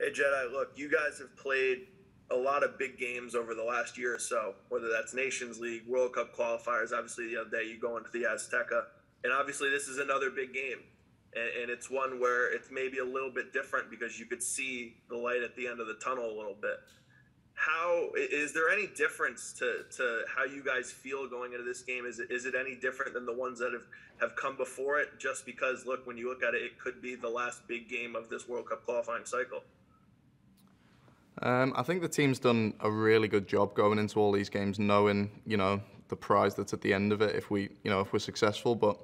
hey, Jedi, look, you guys have played a lot of big games over the last year or so, whether that's Nations League, World Cup qualifiers. Obviously, the other day you go into the Azteca, and obviously this is another big game. And it's one where it's maybe a little bit different because you could see the light at the end of the tunnel a little bit. How is there any difference to how you guys feel going into this game? Is it any different than the ones that have come before it? Just because, look, when you look at it, it could be the last big game of this World Cup qualifying cycle. I think the team's done a really good job going into all these games, knowing, you know, the prize that's at the end of it if we, you know, if we're successful, but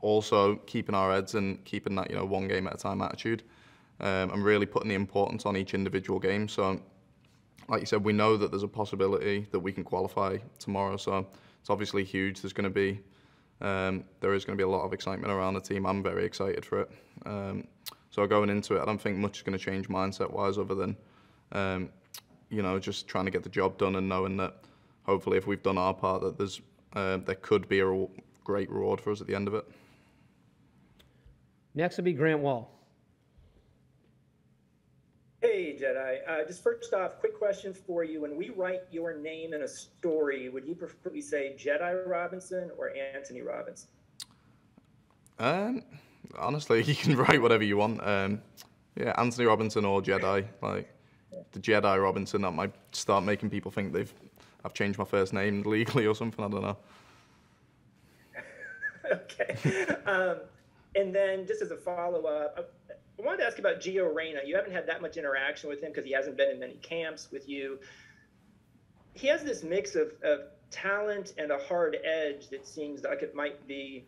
also keeping our heads and keeping that, you know, one game at a time attitude. I'm really putting the importance on each individual game. So, like you said, we know that there's a possibility that we can qualify tomorrow. So it's obviously huge. There's going to be, there is going to be a lot of excitement around the team. I'm very excited for it. So going into it, I don't think much is going to change mindset-wise other than, you know, just trying to get the job done and knowing that hopefully if we've done our part, that there's there could be a great reward for us at the end of it. Next will be Grant Wall. Hey, Jedi. Just first off, quick question for you. When we write your name in a story, would you prefer we say Jedi Robinson or Antonee Robinson? Honestly, you can write whatever you want. Yeah, Antonee Robinson or Jedi. Like, the Jedi Robinson, that might start making people think I've changed my first name legally or something. I don't know. Okay. And then just as a follow-up, I wanted to ask about Gio Reyna. You haven't had that much interaction with him because he hasn't been in many camps with you. He has this mix of talent and a hard edge that seems like it might be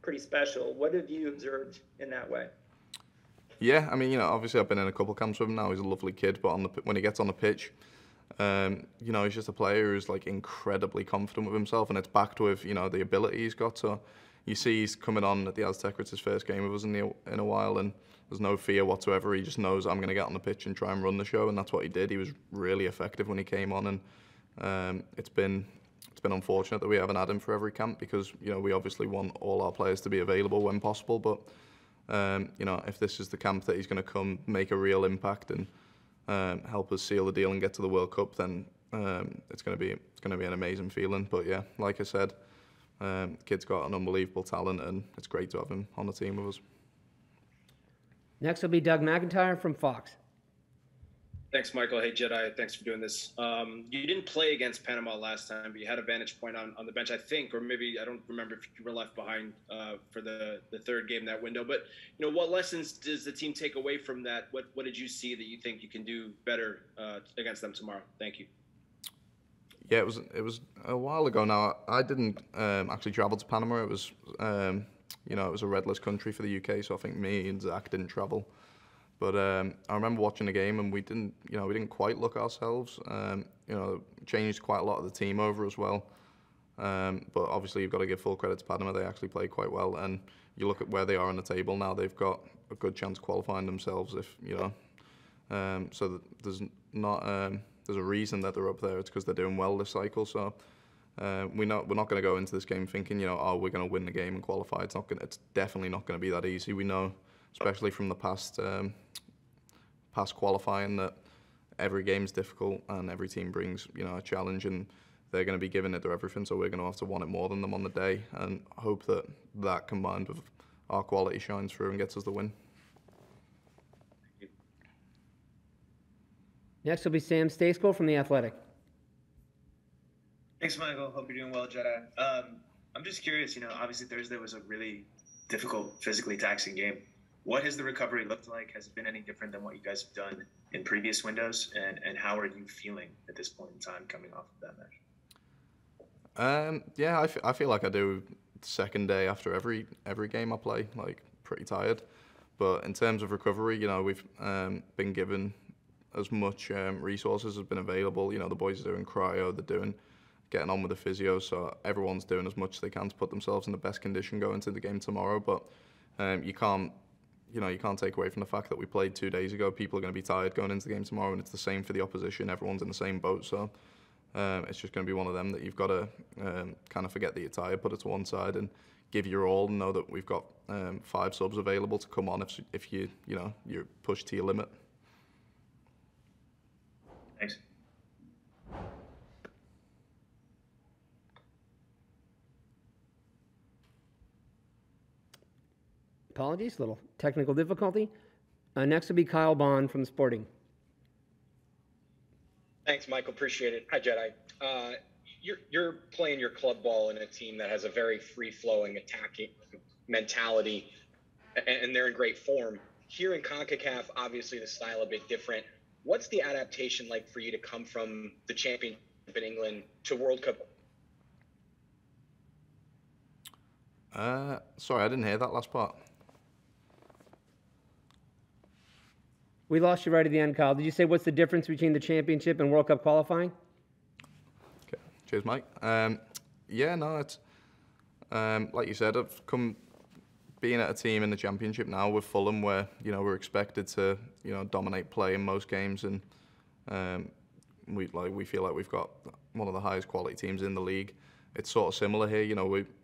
pretty special. What have you observed in that way? Yeah, I mean, you know, obviously I've been in a couple of camps with him now. He's a lovely kid, but when he gets on the pitch, you know, he's just a player who's like incredibly confident with himself, and it's backed with, you know, the ability he's got. So you see he's coming on at the Azteca. It's his first game with us in a while, and there's no fear whatsoever. He just knows, I'm going to get on the pitch and try and run the show, and that's what he did. He was really effective when he came on, and it's been unfortunate that we haven't had him for every camp because, you know, we obviously want all our players to be available when possible, but you know, if this is the camp that he's going to come make a real impact and help us seal the deal and get to the World Cup, then it's going to be an amazing feeling. But yeah, like I said, kid's got an unbelievable talent, and it's great to have him on the team with us. Next will be Doug McIntyre from Fox. Thanks, Michael. Hey, Jedi, thanks for doing this. You didn't play against Panama last time, but you had a vantage point on the bench, I think, or maybe I don't remember if you were left behind for the third game in that window. But, you know, what lessons does the team take away from that? What did you see that you think you can do better against them tomorrow? Thank you. Yeah, it was a while ago now. I didn't actually travel to Panama. It was, you know, it was a red list country for the UK, so I think me and Zach didn't travel. But I remember watching the game, and we didn't quite look ourselves. You know, changed quite a lot of the team over as well. But obviously, you've got to give full credit to Panama. They actually played quite well, and you look at where they are on the table now. They've got a good chance of qualifying themselves, if you know. So that there's a reason that they're up there. It's because they're doing well this cycle. So we're not going to go into this game thinking, you know, oh, we're going to win the game and qualify. It's definitely not going to be that easy. We know, especially from the past. Past qualifying, that every game's difficult and every team brings, you know, a challenge, and they're going to be giving it their everything, so we're going to have to want it more than them on the day and hope that that combined with our quality shines through and gets us the win. Next will be Sam Stasko from The Athletic. Thanks, Michael. Hope you're doing well, Jedi. I'm just curious, you know, obviously Thursday was a really difficult, physically taxing game. What has the recovery looked like? Has it been any different than what you guys have done in previous windows? And how are you feeling at this point in time coming off of that match? Yeah, I feel like I do the second day after every game I play, like pretty tired. But in terms of recovery, you know, we've been given as much resources as have been available. You know, the boys are doing cryo, they're getting on with the physio, so everyone's doing as much as they can to put themselves in the best condition going into the game tomorrow. But you can't take away from the fact that we played 2 days ago. People are going to be tired going into the game tomorrow, and it's the same for the opposition. Everyone's in the same boat, so it's just going to be one of them that you've got to kind of forget that you're tired, put it to one side, and give your all, and know that we've got 5 subs available to come on if you know, you're pushed to your limit. Apologies, little technical difficulty. Next will be Kyle Bond from Sporting. Thanks, Michael. Appreciate it. Hi, Jedi. You're playing your club ball in a team that has a very free-flowing attacking mentality, and they're in great form. Here in CONCACAF, obviously the style a bit different. What's the adaptation like for you to come from the championship in England to World Cup? Sorry, I didn't hear that last part. We lost you right at the end, Kyle. Did you say what's the difference between the championship and World Cup qualifying? Okay. Cheers, Mike. Like you said, I've come being at a team in the championship now with Fulham, where we're expected to dominate play in most games, and we feel like we've got one of the highest quality teams in the league. It's sort of similar here,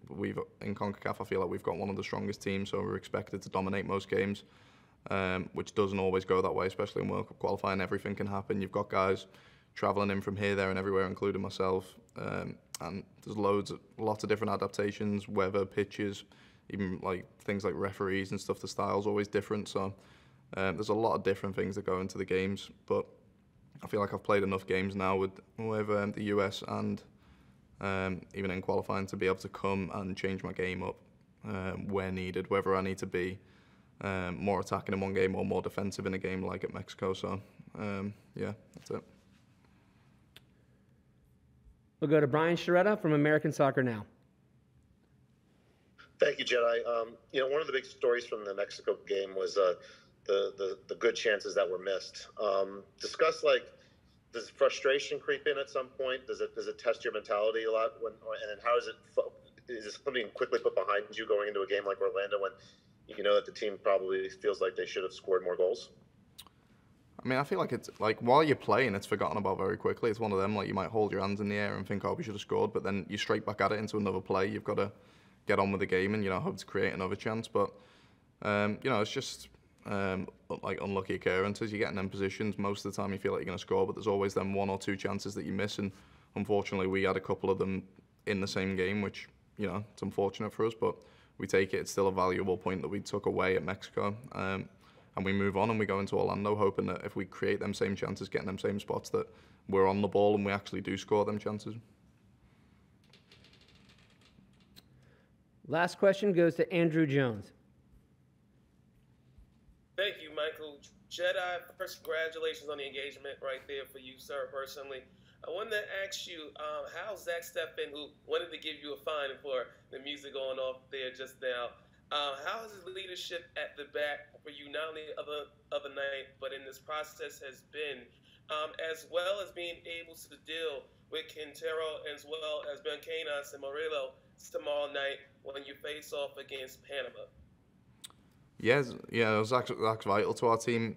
We've in CONCACAF, I feel like we've got one of the strongest teams, so we're expected to dominate most games. Which doesn't always go that way, especially in World Cup qualifying. Everything can happen. You've got guys travelling in from here, there and everywhere, including myself. And there's lots of different adaptations, weather, pitches, even like things like referees and stuff. The style's always different. So there's a lot of different things that go into the games. But I feel like I've played enough games now with the US and even in qualifying to be able to come and change my game up where needed, whether I need to be more attacking in one game or more defensive in a game like at Mexico. So, yeah, that's it. We'll go to Brian Shiretta from American Soccer Now. Thank you, Jedi. One of the big stories from the Mexico game was the good chances that were missed. Discuss, does frustration creep in at some point? Does it test your mentality a lot? And then how does it, is this something quickly put behind you going into a game like Orlando when you know that the team probably feels like they should have scored more goals? I mean, I feel like it's while you're playing, it's forgotten about very quickly. It's one of them, you might hold your hands in the air and think, oh, we should have scored, but then you're straight back at it into another play. You've got to get on with the game and, hope to create another chance. But, it's just unlucky occurrences. You get in them positions. Most of the time you feel like you're going to score, but there's always then one or two chances that you miss. And unfortunately, we had a couple of them in the same game, which, it's unfortunate for us, but we take it. It's still a valuable point that we took away at Mexico, and we move on and we go into Orlando hoping that if we create them same chances, get in them same spots, that we're on the ball and we actually do score them chances. Last question goes to Andrew Jones. Thank you, Michael. Jedi, first, congratulations on the engagement right there for you, sir, personally. I wanted to ask you how Zach Steffen, who wanted to give you a fine for the music going off there just now, how has his leadership at the back for you not only the other night, but in this process has been, as well as being able to deal with Quintero as well as Ben Canas and Murillo tomorrow night when you face off against Panama? Yes, Zach's vital to our team.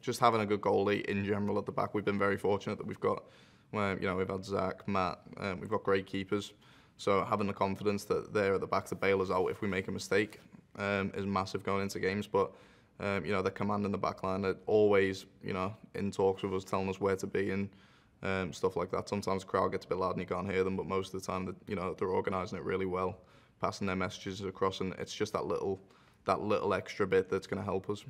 Just having a good goalie in general at the back. We've been very fortunate that we've got, we've had Zach, Matt, we've got great keepers. So having the confidence that they're at the back to bail us out if we make a mistake is massive going into games. But, they're commanding the back line. They're always, in talks with us, telling us where to be and stuff like that. Sometimes the crowd gets a bit loud and you can't hear them, but most of the time, they're organising it really well, passing their messages across, and it's just that little extra bit that's going to help us.